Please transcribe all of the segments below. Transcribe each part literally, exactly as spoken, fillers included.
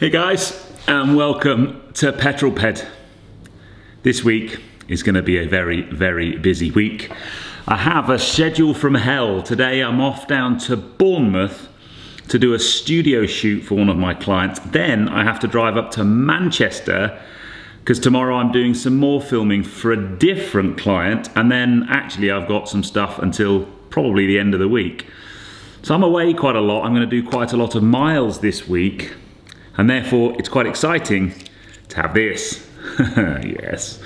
Hey guys, and welcome to Petrolped. This week is going to be a very, very busy week. I have a schedule from hell. Today I'm off down to Bournemouth to do a studio shoot for one of my clients. Then I have to drive up to Manchester because tomorrow I'm doing some more filming for a different client. And then actually I've got some stuff until probably the end of the week. So I'm away quite a lot. I'm going to do quite a lot of miles this week. And therefore, it's quite exciting to have this. Yes.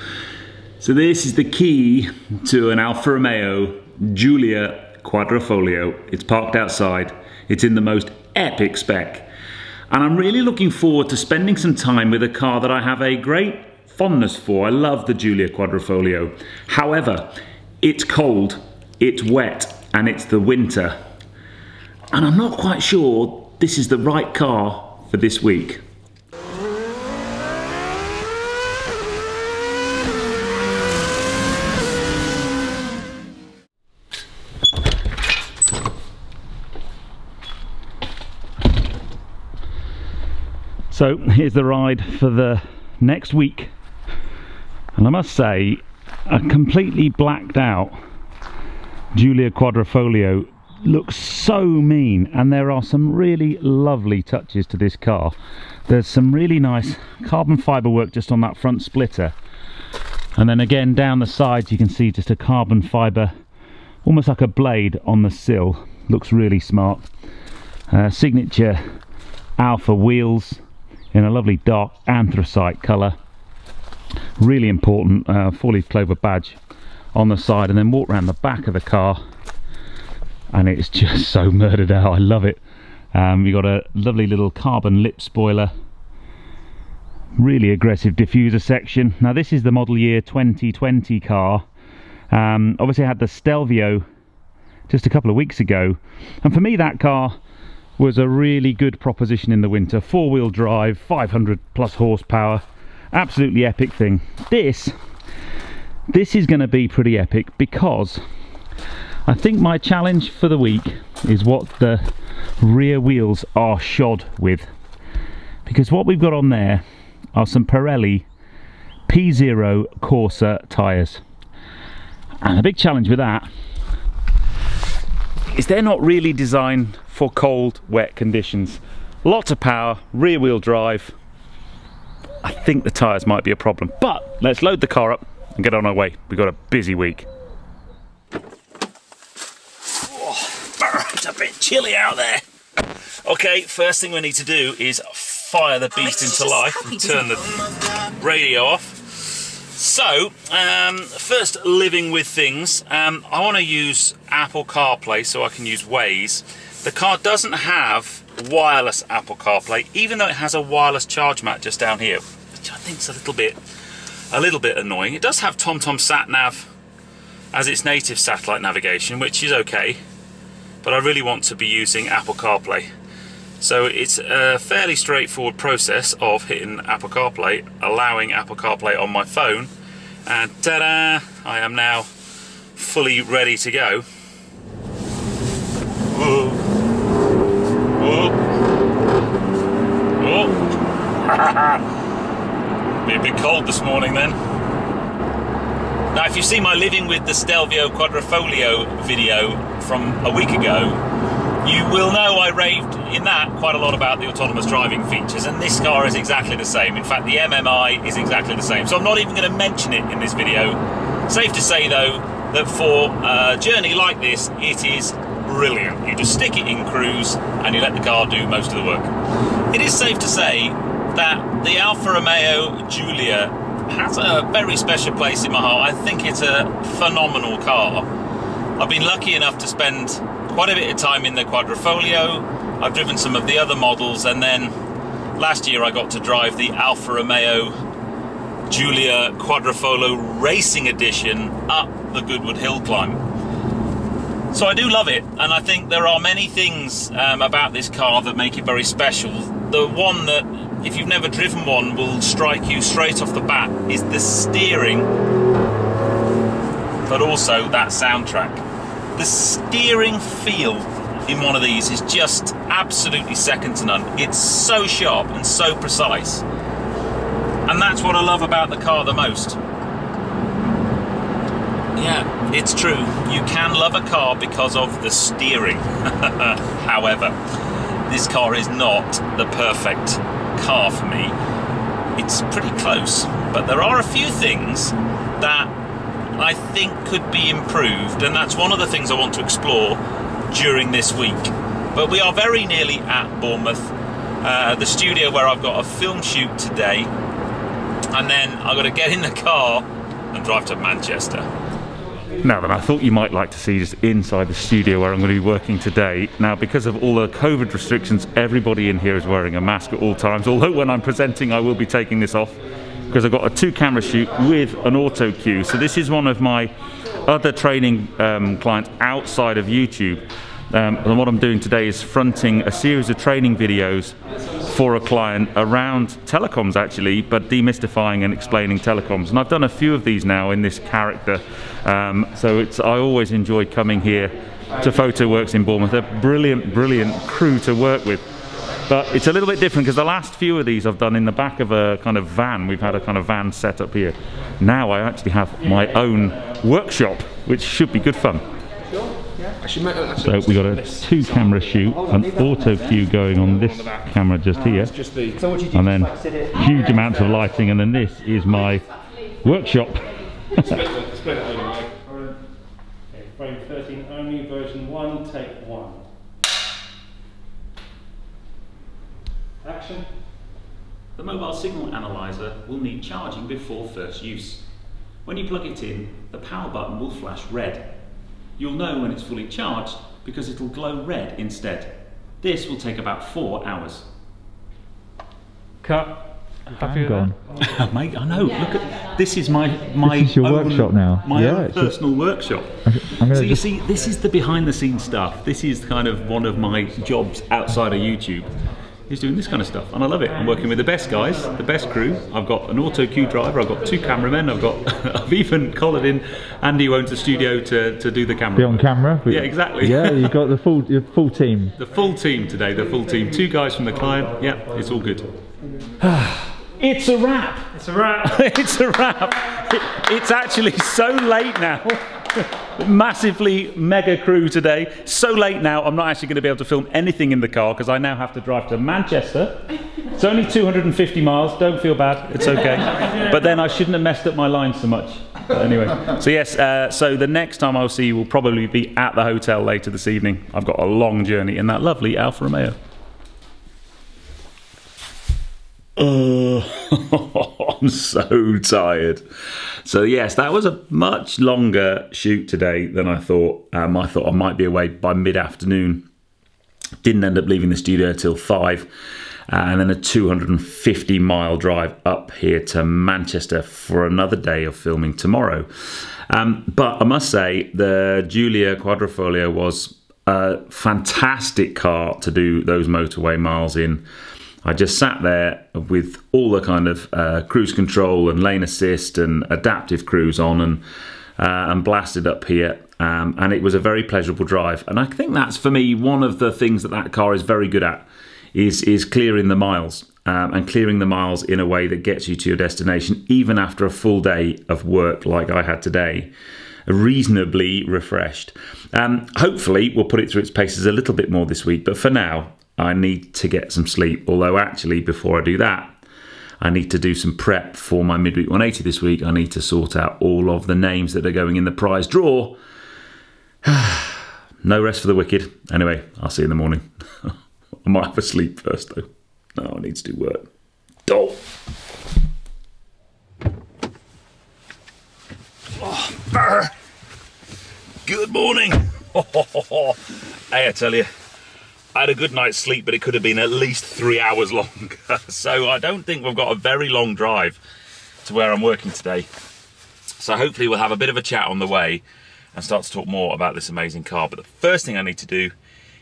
So this is the key to an Alfa Romeo Giulia Quadrifoglio. It's parked outside. It's in the most epic spec. And I'm really looking forward to spending some time with a car that I have a great fondness for. I love the Giulia Quadrifoglio. However, it's cold, it's wet, and it's the winter. And I'm not quite sure this is the right car for this week. So here's the ride for the next week, and I must say a completely blacked out Giulia Quadrifoglio looks so mean, and there are some really lovely touches to this car. There's some really nice carbon fiber work just on that front splitter, and then again down the sides you can see just a carbon fiber, almost like a blade on the sill. Looks really smart. Uh, signature Alfa wheels in a lovely dark anthracite color, really important. Uh, four-leaf clover badge on the side, and then walk around the back of the car and it's just so murdered out. I love it. Um, you've got a lovely little carbon lip spoiler, really aggressive diffuser section. Now this is the model year twenty twenty car. Um, obviously I had the Stelvio just a couple of weeks ago, and for me that car was a really good proposition in the winter. Four-wheel drive, five hundred plus horsepower, absolutely epic thing. This, this is going to be pretty epic, because I think my challenge for the week is what the rear wheels are shod with, because what we've got on there are some Pirelli P Zero Corsa tyres, and a big challenge with that is they're not really designed for cold, wet conditions. Lots of power, rear wheel drive. I think the tyres might be a problem, but let's load the car up and get on our way. We've got a busy week. It's a bit chilly out there. Okay, first thing we need to do is fire the beast into life and turn the radio off. So, um, first, living with things. Um, I want to use Apple CarPlay so I can use Waze. The car doesn't have wireless Apple CarPlay, even though it has a wireless charge mat just down here, which I think is a little bit, a little bit annoying. It does have TomTom Sat Nav as its native satellite navigation, which is okay. But I really want to be using Apple CarPlay. So it's a fairly straightforward process of hitting Apple CarPlay, allowing Apple CarPlay on my phone, and ta-da! I am now fully ready to go. Whoa. Whoa. Whoa. Be a bit cold this morning then. Now if you see my living with the Stelvio Quadrifoglio video from a week ago, you will know I raved in that quite a lot about the autonomous driving features, and this car is exactly the same. In fact, the M M I is exactly the same, so I'm not even going to mention it in this video. Safe to say though that for a journey like this it is brilliant. You just stick it in cruise and you let the car do most of the work. It is safe to say that the Alfa Romeo Giulia has a very special place in my heart. I think it's a phenomenal car. I've been lucky enough to spend quite a bit of time in the Quadrifoglio. I've driven some of the other models, and then last year I got to drive the Alfa Romeo Giulia Quadrifoglio Racing Edition up the Goodwood hill climb. So I do love it, and I think there are many things um, about this car that make it very special. The one that, if you've never driven one, will strike you straight off the bat is the steering, but also that soundtrack. The steering feel in one of these is just absolutely second to none. It's so sharp and so precise. And that's what I love about the car the most. Yeah, it's true. You can love a car because of the steering. However, this car is not the perfect car for me. It's pretty close, but there are a few things that I think could be improved, and that's one of the things I want to explore during this week. But we are very nearly at Bournemouth, uh, the studio where I've got a film shoot today, and then I've got to get in the car and drive to Manchester. Now then, I thought you might like to see just inside the studio where I'm going to be working today. Now, because of all the COVID restrictions, everybody in here is wearing a mask at all times, although when I'm presenting I will be taking this off, because I've got a two camera shoot with an auto cue. So this is one of my other training um, clients outside of YouTube. Um, and what I'm doing today is fronting a series of training videos for a client around telecoms actually, but demystifying and explaining telecoms. And I've done a few of these now in this character. Um, so it's, I always enjoy coming here to PhotoWorks in Bournemouth. They're brilliant, brilliant crew to work with. But it's a little bit different because the last few of these I've done in the back of a kind of van. We've had a kind of van set up here. Now I actually have my own workshop, which should be good fun. So we got a two camera shoot, an auto cue going on this camera just here, and then huge amounts of lighting, and then this is my workshop. Frame thirteen only, version one, take one. Action. The mobile signal analyzer will need charging before first use. When you plug it in, the power button will flash red. You'll know when it's fully charged because it'll glow red instead. This will take about four hours. Cut. Happy with that? Mate, I know. Yeah. Look at this is my my this is your own, workshop now. My yeah, own personal just, workshop. I'm so you just... see, this is the behind-the-scenes stuff. This is kind of one of my jobs outside of YouTube. He's doing this kind of stuff, and I love it. I'm working with the best guys, the best crew. I've got an auto cue driver, I've got two cameramen, I've got, I've even collared in Andy who owns the studio to, to do the camera. Be on camera. Yeah, exactly. Yeah, you've got the full, your full team. The full team today, the full team. Two guys from the client, yeah, it's all good. It's a wrap. It's a wrap. It's a wrap. It, it's actually so late now. Massively mega crew today. So late now, I'm not actually going to be able to film anything in the car because I now have to drive to Manchester. It's only two hundred and fifty miles, don't feel bad, it's okay. But then I shouldn't have messed up my line so much. But anyway, so yes, uh, so the next time I'll see you will probably be at the hotel later this evening. I've got a long journey in that lovely Alfa Romeo. Oh, I'm so tired. So yes, that was a much longer shoot today than I thought. Um, I thought I might be away by mid-afternoon. Didn't end up leaving the studio till five. Uh, and then a two hundred and fifty mile drive up here to Manchester for another day of filming tomorrow. Um, but I must say, the Giulia Quadrifoglio was a fantastic car to do those motorway miles in. I just sat there with all the kind of uh, cruise control and lane assist and adaptive cruise on and, uh, and blasted up here. Um, and it was a very pleasurable drive. And I think that's, for me, one of the things that that car is very good at is, is clearing the miles. Um, and clearing the miles in a way that gets you to your destination, even after a full day of work like I had today. Reasonably refreshed. Um, hopefully, we'll put it through its paces a little bit more this week. But for now, I need to get some sleep, although actually before I do that, I need to do some prep for my Midweek one eighty this week. I need to sort out all of the names that are going in the prize draw. No rest for the wicked. Anyway, I'll see you in the morning. I might have a sleep first though. No, I need to do work. Oh, oh good morning. Oh, oh, oh, oh. Hey, I tell you. I had a good night's sleep, but it could have been at least three hours long. So I don't think we've got a very long drive to where I'm working today. So hopefully we'll have a bit of a chat on the way and start to talk more about this amazing car. But the first thing I need to do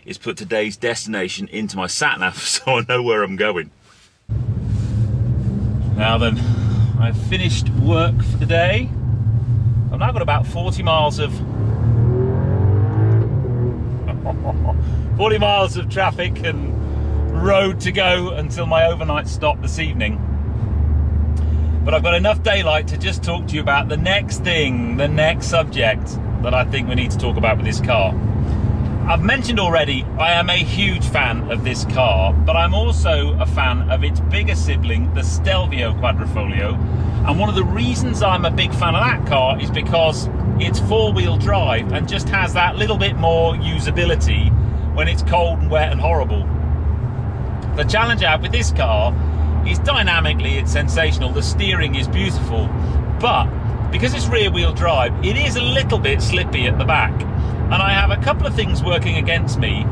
is put today's destination into my sat-nav so I know where I'm going. Now then, I've finished work for the day. I've now got about forty miles of forty miles of traffic and road to go until my overnight stop this evening. But I've got enough daylight to just talk to you about the next thing, the next subject that I think we need to talk about with this car. I've mentioned already, I am a huge fan of this car, but I'm also a fan of its bigger sibling, the Stelvio Quadrifoglio. And one of the reasons I'm a big fan of that car is because it's four-wheel drive and just has that little bit more usability when it's cold and wet and horrible. The challenge I have with this car is dynamically it's sensational, the steering is beautiful, but because it's rear-wheel drive, it is a little bit slippy at the back. And I have a couple of things working against me.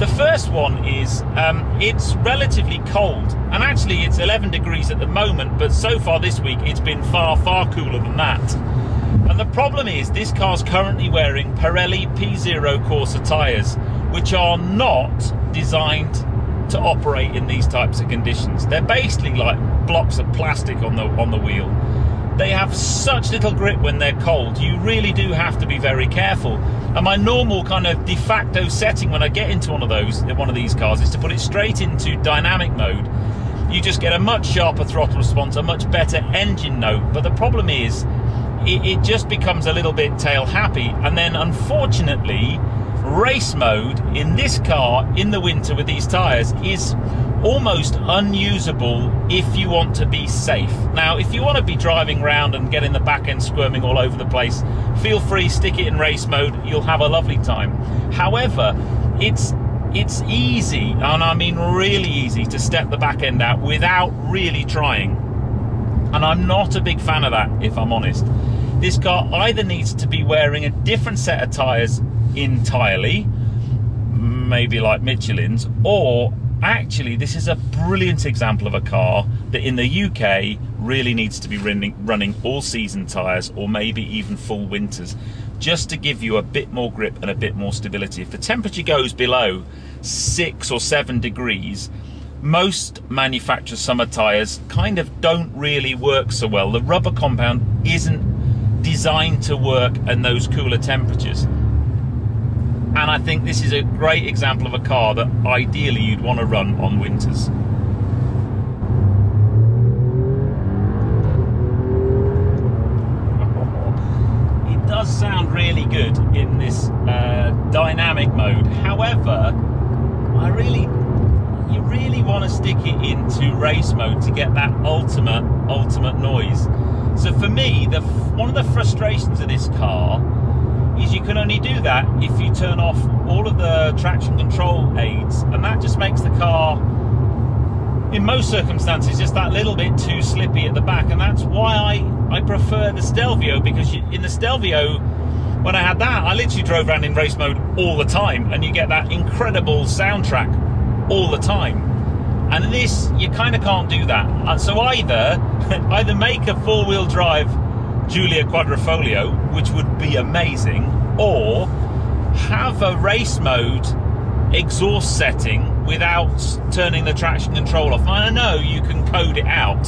The first one is um, it's relatively cold, and actually it's eleven degrees at the moment, but so far this week it's been far, far cooler than that. And the problem is this car's currently wearing Pirelli P Zero Corsa tyres, which are not designed to operate in these types of conditions. They're basically like blocks of plastic on the, on the wheel. They have such little grip when they're cold, you really do have to be very careful. And my normal kind of de facto setting when I get into one of those, one of these cars, is to put it straight into dynamic mode. You just get a much sharper throttle response, a much better engine note. But the problem is, it, it just becomes a little bit tail happy. And then unfortunately, race mode in this car in the winter with these tyres is almost unusable if you want to be safe. Now, if you want to be driving around and getting the back end squirming all over the place, feel free, stick it in race mode, you'll have a lovely time. However, it's it's easy, and I mean really easy, to step the back end out without really trying. And I'm not a big fan of that, if I'm honest. This car either needs to be wearing a different set of tyres entirely, maybe like Michelin's, or actually, this is a brilliant example of a car that in the U K really needs to be running, running all-season tyres, or maybe even full winters, just to give you a bit more grip and a bit more stability. If the temperature goes below six or seven degrees, most manufacturer summer tyres kind of don't really work so well. The rubber compound isn't designed to work in those cooler temperatures. And I think this is a great example of a car that ideally you'd want to run on winters. It does sound really good in this uh, dynamic mode. However, I really, you really want to stick it into race mode to get that ultimate, ultimate noise. So for me, the one of the frustrations of this car is you can only do that if you turn off all of the traction control aids, and that just makes the car in most circumstances just that little bit too slippy at the back. And that's why I, I prefer the Stelvio, because you, in the Stelvio, when I had that, I literally drove around in race mode all the time, and you get that incredible soundtrack all the time. And this, you kind of can't do that. So either either make a four-wheel drive Giulia Quadrifoglio, which would be amazing, or have a race mode exhaust setting without turning the traction control off. And I know you can code it out,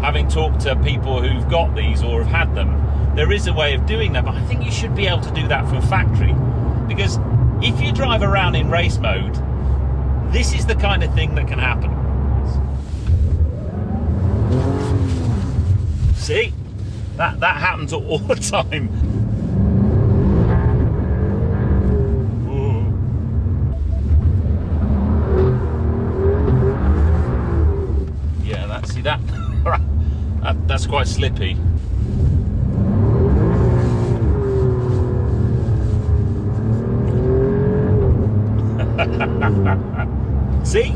having talked to people who've got these or have had them. There is a way of doing that, but I think you should be able to do that from factory, because if you drive around in race mode, this is the kind of thing that can happen. See? That, that happens all the time. Ooh. Yeah, that, see that? that? That's quite slippy. See?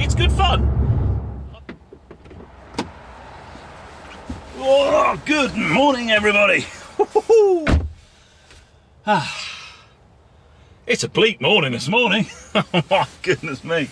It's good fun. Oh, good morning, everybody. It's a bleak morning this morning. Oh my goodness me.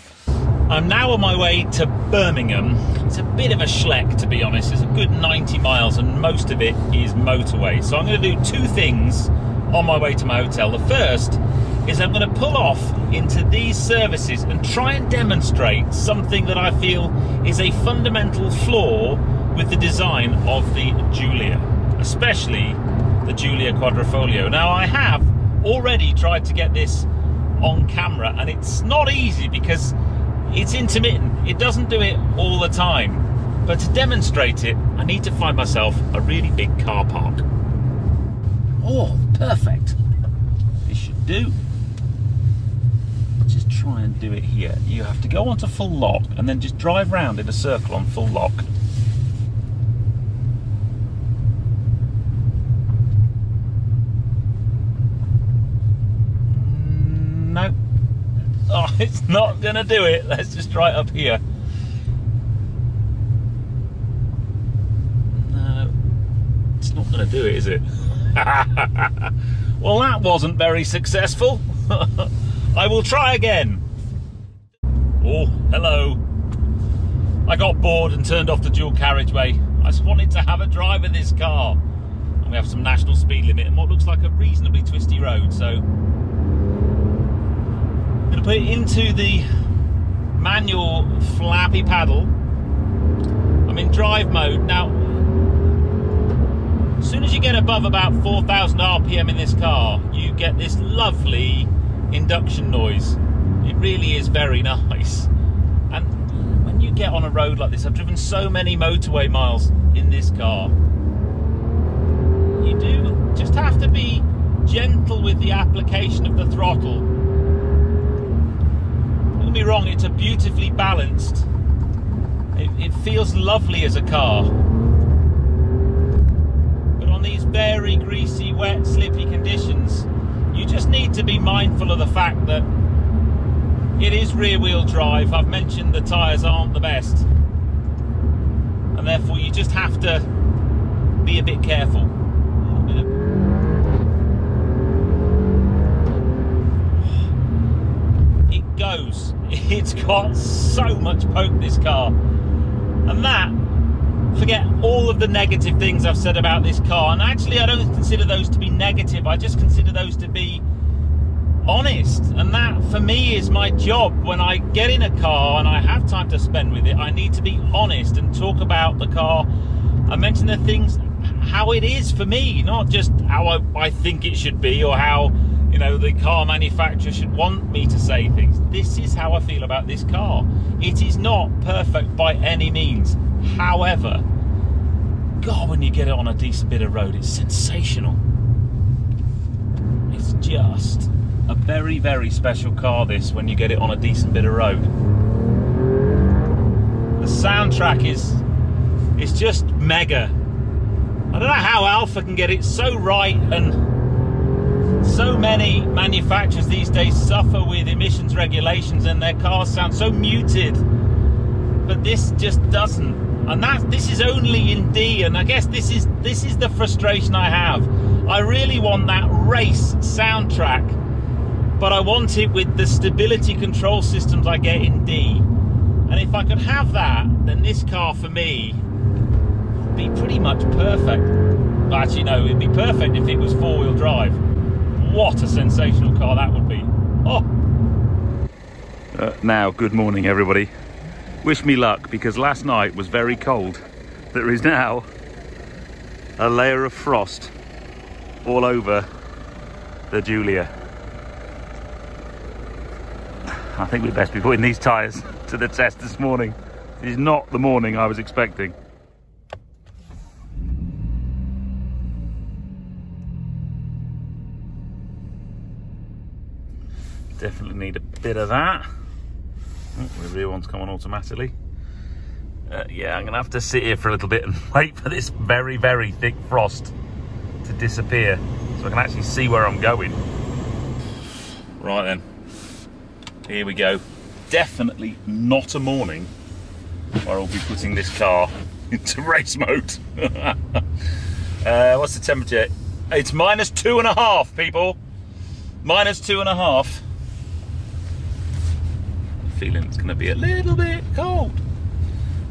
I'm now on my way to Birmingham. It's a bit of a schleck, to be honest. It's a good ninety miles and most of it is motorway. So I'm going to do two things on my way to my hotel. The first is I'm going to pull off into these services and try and demonstrate something that I feel is a fundamental flaw with the design of the Giulia, especially the Giulia Quadrifoglio. Now, I have already tried to get this on camera, and it's not easy because it's intermittent. It doesn't do it all the time. But to demonstrate it, I need to find myself a really big car park. Oh, perfect. This should do. Just try and do it here. You have to go onto full lock and then just drive round in a circle on full lock. No. Oh, it's not gonna do it. Let's just try it up here. No. It's not gonna do it, is it? Well, that wasn't very successful. I will try again. Oh, hello. I got bored and turned off the dual carriageway. I just wanted to have a drive in this car. And we have some national speed limit and what looks like a reasonably twisty road, so I'm gonna put it into the manual flappy paddle. I'm in drive mode. Now, as soon as you get above about four thousand R P M in this car, you get this lovely induction noise. It really is very nice. And when you get on a road like this, I've driven so many motorway miles in this car, you do just have to be gentle with the application of the throttle. Don't be wrong, it's a beautifully balanced, it, it feels lovely as a car, but on these very greasy, wet, slippy conditions, you just need to be mindful of the fact that it is rear-wheel drive. I've mentioned the tyres aren't the best, and therefore you just have to be a bit careful. It goes. It's got so much poke, this car. And that, forget all of the negative things I've said about this car, and actually I don't consider those to be negative, I just consider those to be honest, and that for me is my job. When I get in a car and I have time to spend with it, I need to be honest and talk about the car. I mention the things, how it is for me, not just how I, I think it should be, or how, you know, the car manufacturer should want me to say things. This is how I feel about this car. It is not perfect by any means. However, God, when you get it on a decent bit of road, it's sensational. It's just a very, very special car, this, when you get it on a decent bit of road. The soundtrack is, it's just mega. I don't know how Alfa can get it so right, and so many manufacturers these days suffer with emissions regulations and their cars sound so muted, but this just doesn't. And that this is only in D, and I guess this is this is the frustration I have. I really want that race soundtrack, but I want it with the stability control systems I get in D. And if I could have that, then this car for me would be pretty much perfect. Actually, no, it'd be perfect if it was four-wheel drive. What a sensational car that would be. Oh. Uh, now, good morning, everybody. Wish me luck, because last night was very cold. There is now a layer of frost all over the Giulia. I think we'd best be putting these tyres to the test this morning. It is not the morning I was expecting. Definitely need a bit of that. Oh, the rear one's come on automatically. Uh, yeah, I'm gonna have to sit here for a little bit and wait for this very, very thick frost to disappear so I can actually see where I'm going. Right then, here we go. Definitely not a morning where I'll be putting this car into race mode. uh, what's the temperature? It's minus two and a half, people. Minus two and a half. Feeling it's going to be a little bit cold.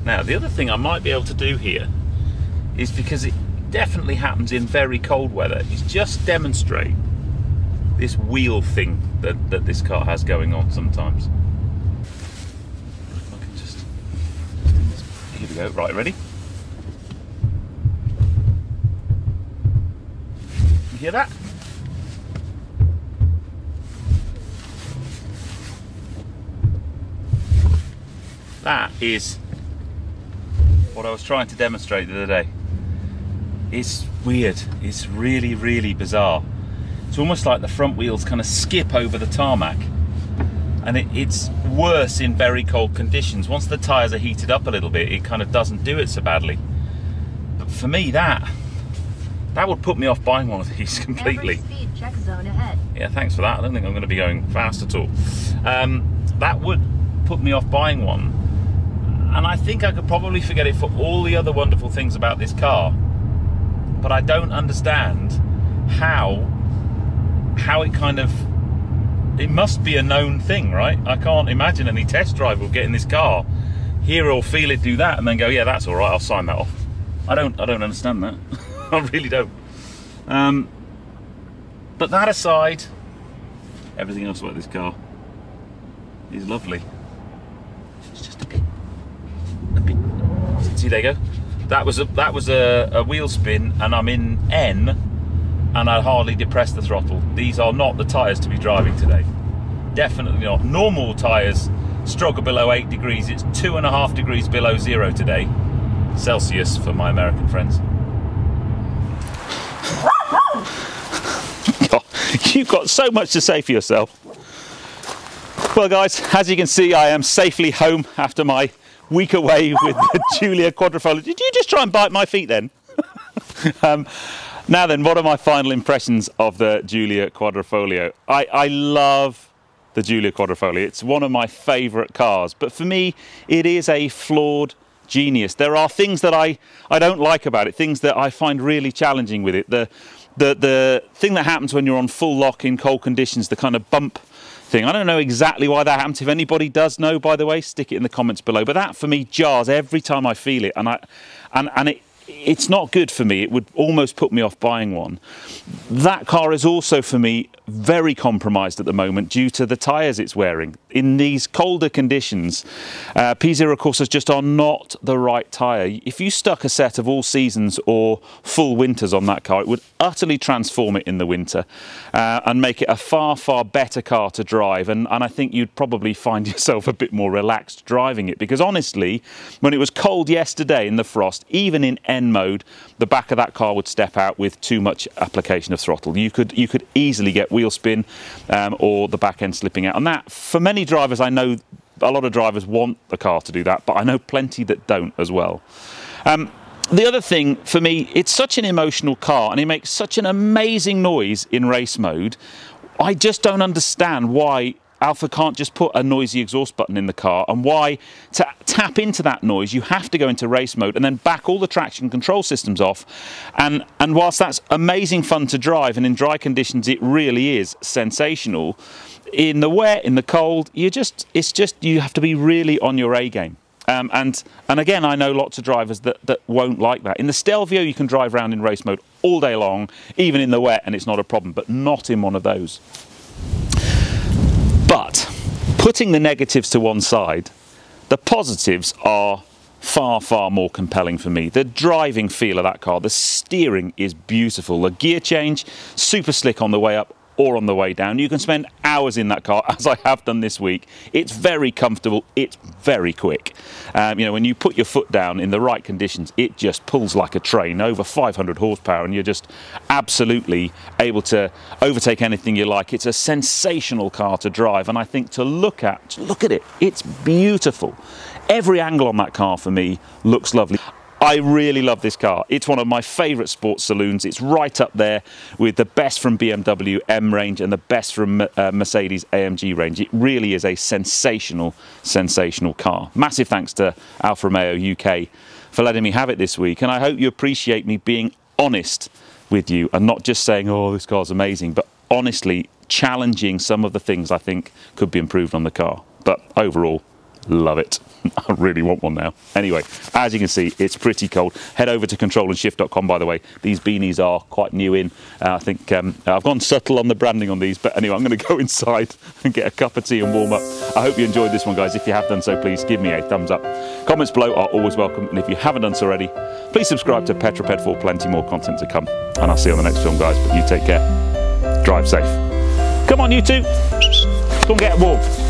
Now, the other thing I might be able to do here is, because it definitely happens in very cold weather, is just demonstrate this wheel thing that, that this car has going on sometimes. If I can just, here we go, right, ready? You hear that? That is what I was trying to demonstrate the other day. It's weird. It's really, really bizarre. It's almost like the front wheels kind of skip over the tarmac. And it, it's worse in very cold conditions. Once the tyres are heated up a little bit, it kind of doesn't do it so badly. But for me, that that would put me off buying one of these completely. Speed check zone ahead. Yeah, thanks for that. I don't think I'm going to be going fast at all. Um, that would put me off buying one. And I think I could probably forget it for all the other wonderful things about this car. But I don't understand how how it kind of... It must be a known thing, right? I can't imagine any test driver will get in this car, hear or feel it do that, and then go, yeah, that's all right, I'll sign that off. I don't, I don't understand that. I really don't. Um, but that aside, everything else about this car is lovely. It's just a bit, a bit. See, there you go. That was a, that was a, a wheel spin, and I'm in N. And I hardly depress the throttle. These are not the tyres to be driving today. Definitely not. Normal tyres struggle below eight degrees. It's two and a half degrees below zero today. Celsius for my American friends. You've got so much to say for yourself. Well guys, as you can see, I am safely home after my week away with the Giulia Quadrifoglio. Did you just try and bite my feet then? um, Now then, what are my final impressions of the Giulia Quadrifoglio? I, I love the Giulia Quadrifoglio. It's one of my favourite cars, but for me, it is a flawed genius. There are things that I, I don't like about it, things that I find really challenging with it. The, the, the thing that happens when you're on full lock in cold conditions, the kind of bump thing. I don't know exactly why that happens. If anybody does know, by the way, stick it in the comments below. But that, for me, jars every time I feel it, and I, and, and it, it's not good for me. It would almost put me off buying one. That car is also for me very compromised at the moment due to the tyres it's wearing. In these colder conditions, uh, P Zero Corsas just are not the right tyre. If you stuck a set of all seasons or full winters on that car, it would utterly transform it in the winter uh, and make it a far, far better car to drive. And, and I think you'd probably find yourself a bit more relaxed driving it, because honestly, when it was cold yesterday in the frost, even in N mode, the back of that car would step out with too much application of throttle. You could you could easily get wheel spin um, or the back end slipping out. And that, for many drivers, I know a lot of drivers want the car to do that, but I know plenty that don't as well. Um, the other thing for me, it's such an emotional car and it makes such an amazing noise in race mode. I just don't understand why Alfa can't just put a noisy exhaust button in the car, and why to tap into that noise you have to go into race mode and then back all the traction control systems off. And, and whilst that's amazing fun to drive, and in dry conditions it really is sensational, in the wet, in the cold, you just it's just you have to be really on your A game. Um, and, and again, I know lots of drivers that, that won't like that. In the Stelvio, you can drive around in race mode all day long, even in the wet, and it's not a problem, but not in one of those. But putting the negatives to one side, the positives are far, far more compelling for me. The driving feel of that car, the steering is beautiful. The gear change, super slick on the way up or on the way down. You can spend hours in that car, as I have done this week. It's very comfortable, it's very quick. Um, you know, when you put your foot down in the right conditions, it just pulls like a train, over five hundred horsepower, and you're just absolutely able to overtake anything you like. It's a sensational car to drive, and I think to look at, look at it, it's beautiful. Every angle on that car for me looks lovely. I really love this car. It's one of my favourite sports saloons. It's right up there with the best from B M W M range and the best from uh, Mercedes A M G range. It really is a sensational, sensational car. Massive thanks to Alfa Romeo U K for letting me have it this week. And I hope you appreciate me being honest with you and not just saying, oh, this car's amazing, but honestly challenging some of the things I think could be improved on the car. But overall, love it. I really want one now. Anyway, as you can see, it's pretty cold. Head over to control and shift dot com, by the way. These beanies are quite new in. Uh, I think um, I've gone subtle on the branding on these, but anyway, I'm going to go inside and get a cup of tea and warm up. I hope you enjoyed this one, guys. If you have done so, please give me a thumbs up. Comments below are always welcome, and if you haven't done so already, please subscribe to Petrolped for plenty more content to come. And I'll see you on the next film, guys, but you take care. Drive safe. Come on, you two. Come get warm.